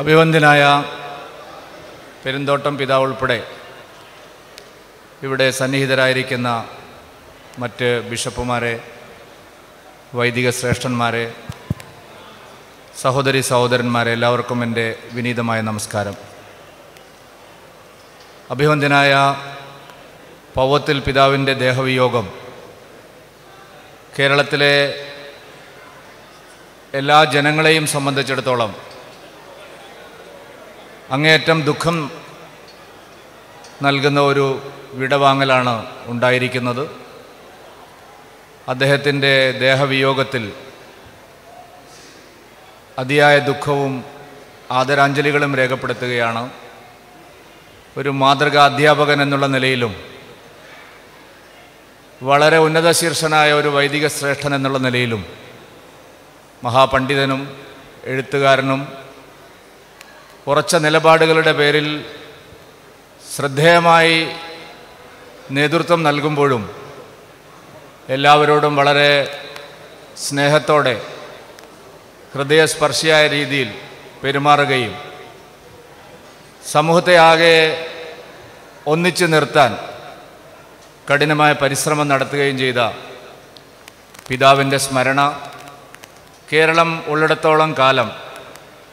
അഭിവന്ദ്യനായ പെരുന്തോട്ടം പിതാവ് ഉൾപ്പെടെ ഇവിടെ സന്നിഹിതരായിരിക്കുന്ന മറ്റ് ബിഷപ്പുമാരെ, വൈദിക ശ്രേഷ്ഠന്മാരെ, സഹോദരി സഹോദരന്മാരെ എല്ലാവർക്കും എൻ്റെ വിനീതമായ നമസ്കാരം. അഭിവന്ദ്യനായ പൗവത്തിൽ പിതാവിൻ്റെ ദേഹവിയോഗം കേരളത്തിലെ എല്ലാ ജനങ്ങളെയും സംബന്ധിച്ചിടത്തോളം അങ്ങേയറ്റം ദുഃഖം നൽകുന്ന ഒരു വിടവാങ്ങലാണ് ഉണ്ടായിരിക്കുന്നത്. അദ്ദേഹത്തിൻ്റെ ദേഹവിയോഗത്തിൽ അതിയായ ദുഃഖവും ആദരാഞ്ജലികളും രേഖപ്പെടുത്തുകയാണ്. ഒരു മാതൃകാ അധ്യാപകൻ എന്നുള്ള നിലയിലും വളരെ ഉന്നത ശീർഷനായ ഒരു വൈദിക ശ്രേഷ്ഠൻ എന്നുള്ള നിലയിലും മഹാപണ്ഡിതനും എഴുത്തുകാരനും ഉറച്ച നിലപാടുകളുടെ പേരിൽ ശ്രദ്ധേയമായി നേതൃത്വം നൽകുമ്പോഴും എല്ലാവരോടും വളരെ സ്നേഹത്തോടെ ഹൃദയസ്പർശിയായ രീതിയിൽ പെരുമാറുകയും സമൂഹത്തെ ആകെ ഒന്നിച്ചു നിർത്താൻ കഠിനമായ പരിശ്രമം നടത്തുകയും ചെയ്ത പിതാവിൻ്റെ സ്മരണ കേരളം ഉള്ളിടത്തോളം കാലം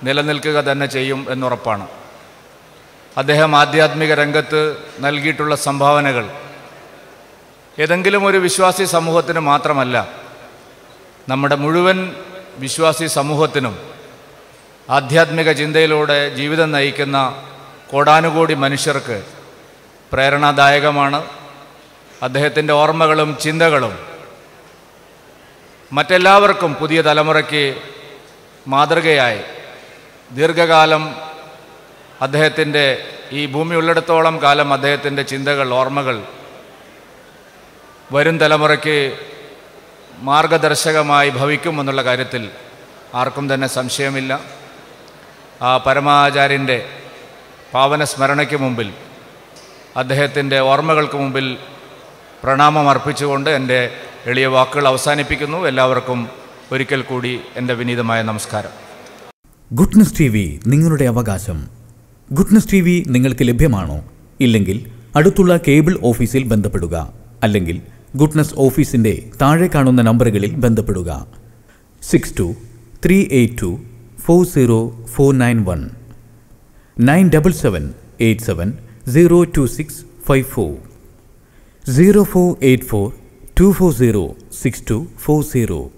നിലനിൽക്കുക തന്നെ ചെയ്യും എന്നുറപ്പാണ്. അദ്ദേഹം ആധ്യാത്മിക രംഗത്ത് നൽകിയിട്ടുള്ള സംഭാവനകൾ ഏതെങ്കിലും ഒരു വിശ്വാസി സമൂഹത്തിന് മാത്രമല്ല, നമ്മുടെ മുഴുവൻ വിശ്വാസി സമൂഹത്തിനും ആധ്യാത്മിക ചിന്തയിലൂടെ ജീവിതം നയിക്കുന്ന കോടാനുകോടി മനുഷ്യർക്ക് പ്രേരണാദായകമാണ്. അദ്ദേഹത്തിൻ്റെ ഓർമ്മകളും ചിന്തകളും മറ്റെല്ലാവർക്കും പുതിയ തലമുറയ്ക്ക് മാതൃകയായി ദീർഘകാലം അദ്ദേഹത്തിൻ്റെ ഈ ഭൂമി ഉള്ളിടത്തോളം കാലം അദ്ദേഹത്തിൻ്റെ ചിന്തകൾ, ഓർമ്മകൾ വരും തലമുറയ്ക്ക് മാർഗദർശകമായി ഭവിക്കുമെന്നുള്ള കാര്യത്തിൽ ആർക്കും തന്നെ സംശയമില്ല. ആ പരമാചാര്യൻ്റെ പാവന സ്മരണയ്ക്ക് മുമ്പിൽ, അദ്ദേഹത്തിൻ്റെ ഓർമ്മകൾക്ക് മുമ്പിൽ പ്രണാമം അർപ്പിച്ചുകൊണ്ട് എൻ്റെ എളിയ വാക്കുകൾ അവസാനിപ്പിക്കുന്നു. എല്ലാവർക്കും ഒരിക്കൽ കൂടി എൻ്റെ വിനീതമായ നമസ്കാരം. ഗുഡ്നസ് ടി വി നിങ്ങളുടെ അവകാശം. ഗുഡ്നസ് ടി വി നിങ്ങൾക്ക് ലഭ്യമാണോ? ഇല്ലെങ്കിൽ അടുത്തുള്ള കേബിൾ ഓഫീസിൽ ബന്ധപ്പെടുക, അല്ലെങ്കിൽ ഗുഡ്നസ് ഓഫീസിൻ്റെ താഴെ കാണുന്ന നമ്പറുകളിൽ ബന്ധപ്പെടുക. 6238240491 9778702654 0484 2406240.